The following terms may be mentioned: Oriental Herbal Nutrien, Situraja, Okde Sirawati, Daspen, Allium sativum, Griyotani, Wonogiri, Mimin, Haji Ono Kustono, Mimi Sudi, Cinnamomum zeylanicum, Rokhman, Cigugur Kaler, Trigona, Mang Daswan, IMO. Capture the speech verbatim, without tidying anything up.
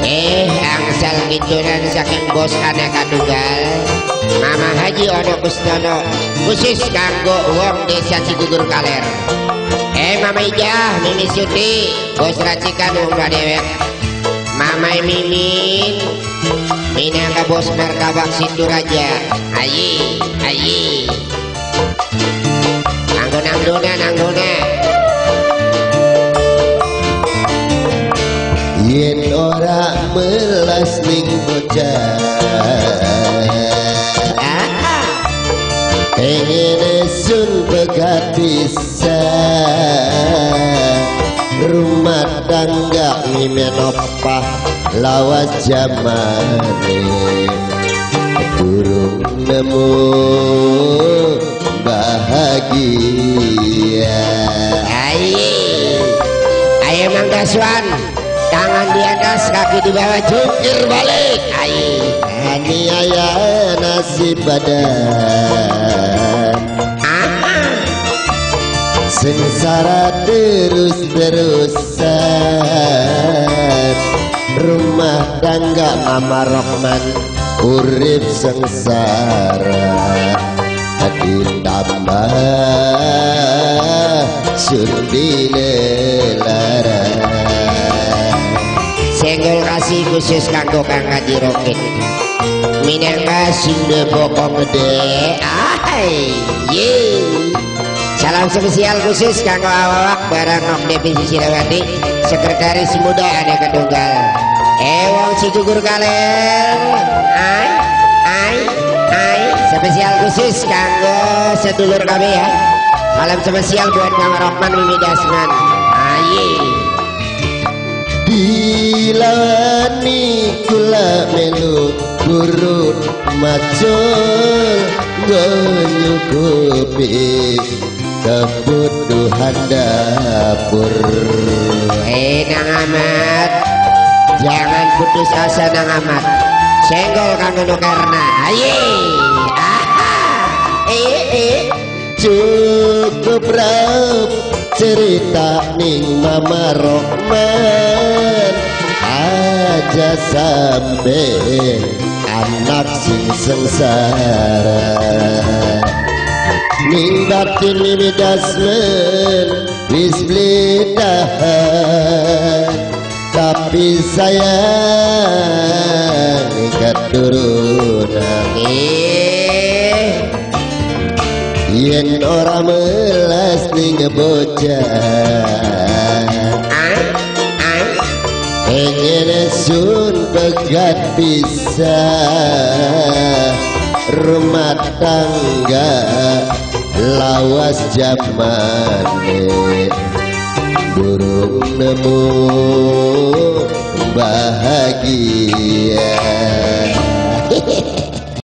Eh angsal gituran saking bos anak kadunggal Mama Haji Ono Kustono khusus kanggo wong desa Cigugur Kaler. Eh Mama Ijah Mimi Sudi bos racikan umrah dewek Mama Mimin minangka bos markabak Situraja ayi ayi anggo nangguna nangguna yen ora melas ning bocah pengen esun begat pisah rumah tangga mimen opah lawas jamane burung nemu bahagia ayo ayo Mang Daswan tangan di atas, kaki di bawah, jungkir balik. Aniaya nasib badan, sengsara terus terusan. Rumah tangga Mama Rokhman urip sengsara, hati tambah surdi lelara. Senggol kasih khusus kanggo Kang Haji Rokhman minangka sing bokong gede ay ye salam spesial khusus kanggo awak barang Okde Sirawati sekretaris muda ada kedunggal eh wong Cigugur Kaler ay ay ay spesial khusus kanggo sedulur kami ya salam spesial buat Kang Rokhman Mimi Daspen aye dilani kula melu gurun macul menyukupi kebutuhan dapur eh Nang Amat jangan putus asa Nang Amat senggol kanggo nukerna aye aha eh eh cukup rap cerita ning Mama Rokhman aja sampe anak sing sengsara ning batin Mimi Daspen wis bledahan tapi sayang keturunan yen ora melas ning bocah pengen esun pegat pisah rumah tangga lawas jamane burung nemu bahagia.